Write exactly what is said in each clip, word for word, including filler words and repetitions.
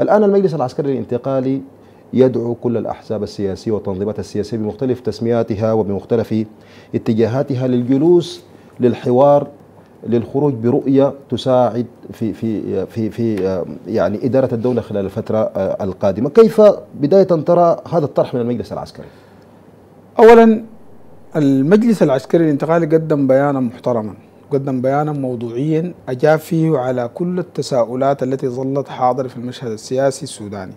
الآن المجلس العسكري الانتقالي يدعو كل الأحزاب السياسية والتنظيمات السياسية بمختلف تسمياتها وبمختلف اتجاهاتها للجلوس للحوار، للخروج برؤية تساعد في في في في يعني إدارة الدولة خلال الفترة القادمة. كيف بداية ترى هذا الطرح من المجلس العسكري؟ أولا المجلس العسكري الانتقالي قدم بيانا محترما، قدم بيانا موضوعيا أجاب فيه على كل التساؤلات التي ظلت حاضرة في المشهد السياسي السوداني،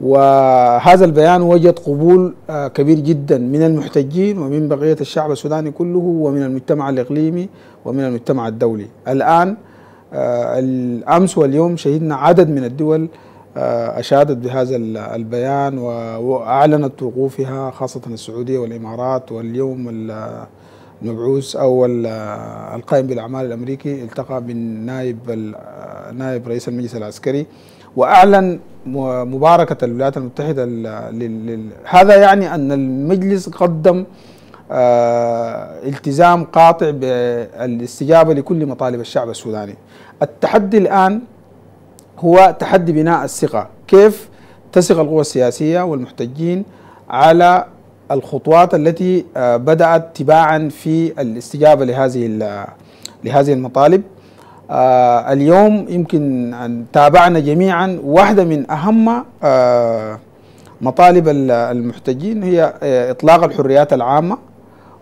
وهذا البيان وجد قبول كبير جدا من المحتجين ومن بقية الشعب السوداني كله ومن المجتمع الإقليمي ومن المجتمع الدولي. الآن الأمس واليوم شهدنا عدد من الدول أشادت بهذا البيان وأعلنت وقوفها، خاصة السعودية والإمارات، واليوم المبعوث أو القائم بالأعمال الأمريكي التقى بالنائب نائب رئيس المجلس العسكري وأعلن مباركة الولايات المتحدة لل... هذا يعني أن المجلس قدم آه التزام قاطع بالاستجابة لكل مطالب الشعب السوداني. التحدي الآن هو تحدي بناء الثقة، كيف تثق القوى السياسية والمحتجين على الخطوات التي آه بدأت تباعا في الاستجابة لهذه لهذه المطالب. آه اليوم يمكن أن تابعنا جميعا واحدة من أهم آه مطالب المحتجين هي إطلاق الحريات العامة،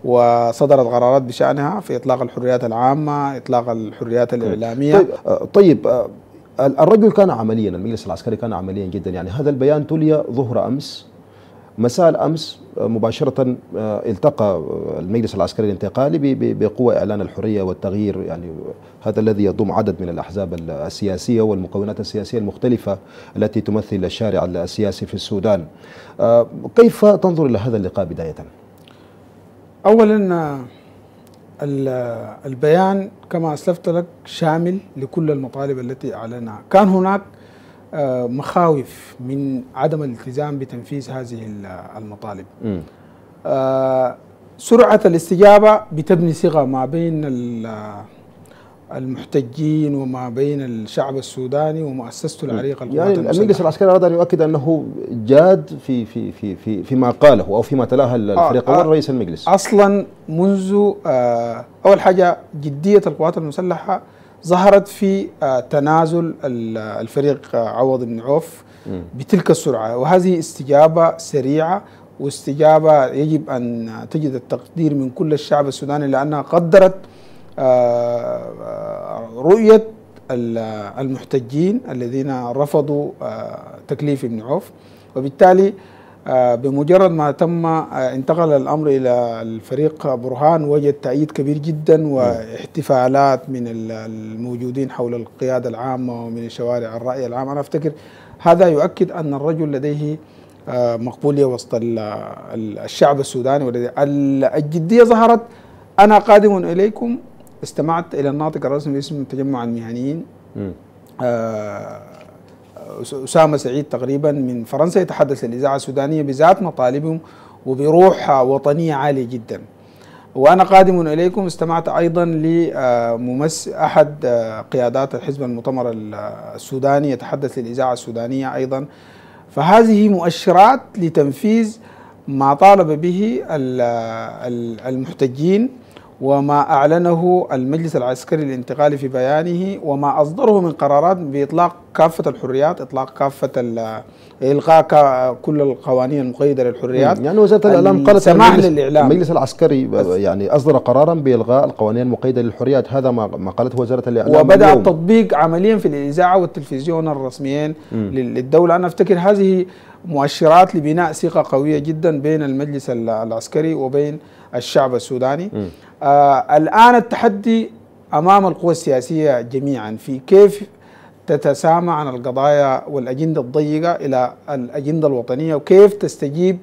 وصدرت قرارات بشأنها في إطلاق الحريات العامة، إطلاق الحريات الإعلامية. طيب, آه طيب آه الرجل كان عمليا، المجلس العسكري كان عمليا جدا، يعني هذا البيان تلي ظهر أمس، مساء أمس مباشرة التقى المجلس العسكري الانتقالي بقوى إعلان الحرية والتغيير، يعني هذا الذي يضم عدد من الأحزاب السياسية والمكونات السياسية المختلفة التي تمثل الشارع السياسي في السودان. كيف تنظر إلى هذا اللقاء بداية؟ أولا البيان كما أسلفت لك شامل لكل المطالب التي أعلنها. كان هناك مخاوف من عدم الالتزام بتنفيذ هذه المطالب. آه سرعة الاستجابة بتبني ثقة ما بين المحتجين وما بين الشعب السوداني ومؤسسته العريقة القوات المسلحة. يعني المجلس العسكري أراد أن يؤكد أنه جاد في في في في فيما قاله أو فيما تلاه الفريق أول آه آه رئيس المجلس. أصلا منذ آه أول حاجة جدية القوات المسلحة ظهرت في تنازل الفريق عوض بن عوف بتلك السرعة، وهذه استجابة سريعة واستجابة يجب أن تجد التقدير من كل الشعب السوداني، لأنها قدرت رؤية المحتجين الذين رفضوا تكليف بن عوف، وبالتالي بمجرد ما تم انتقل الأمر إلى الفريق برهان وجد تأييد كبير جدا واحتفالات من الموجودين حول القيادة العامة ومن الشوارع الرأي العام. أنا أفتكر هذا يؤكد أن الرجل لديه مقبولية وسط الشعب السوداني. الجدية ظهرت، أنا قادم إليكم. استمعت إلى الناطق الرسمي باسم تجمع المهنيين اسامه سعيد تقريبا من فرنسا يتحدث للاذاعه السودانيه بذات مطالبهم وبروح وطنيه عاليه جدا. وانا قادم اليكم. استمعت ايضا لممثل احد قيادات الحزب المؤتمر السوداني يتحدث للاذاعه السودانيه ايضا. فهذه مؤشرات لتنفيذ ما طالب به المحتجين وما أعلنه المجلس العسكري الانتقالي في بيانه وما أصدره من قرارات بإطلاق كافة الحريات، إطلاق كافة إلغاء كل القوانين المقيدة للحريات. يعني وزارة الإعلام قالت المجلس العسكري يعني أصدر قرارا بإلغاء القوانين المقيدة للحريات، هذا ما قالته وزارة الإعلام، وبدأ التطبيق عمليا في الإذاعة والتلفزيون الرسميين للدولة. أنا أفتكر هذه مؤشرات لبناء ثقة قوية جدا بين المجلس العسكري وبين الشعب السوداني. آه الآن التحدي أمام القوى السياسية جميعا في كيف تتسامى عن القضايا والأجندة الضيقة إلى الأجندة الوطنية، وكيف تستجيب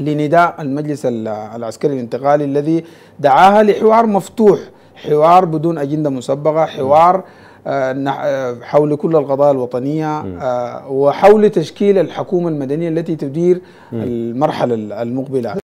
لنداء المجلس العسكري الانتقالي الذي دعاها لحوار مفتوح، حوار بدون أجندة مسبقة، حوار آه حول كل القضايا الوطنية آه وحول تشكيل الحكومة المدنية التي تدير المرحلة المقبلة.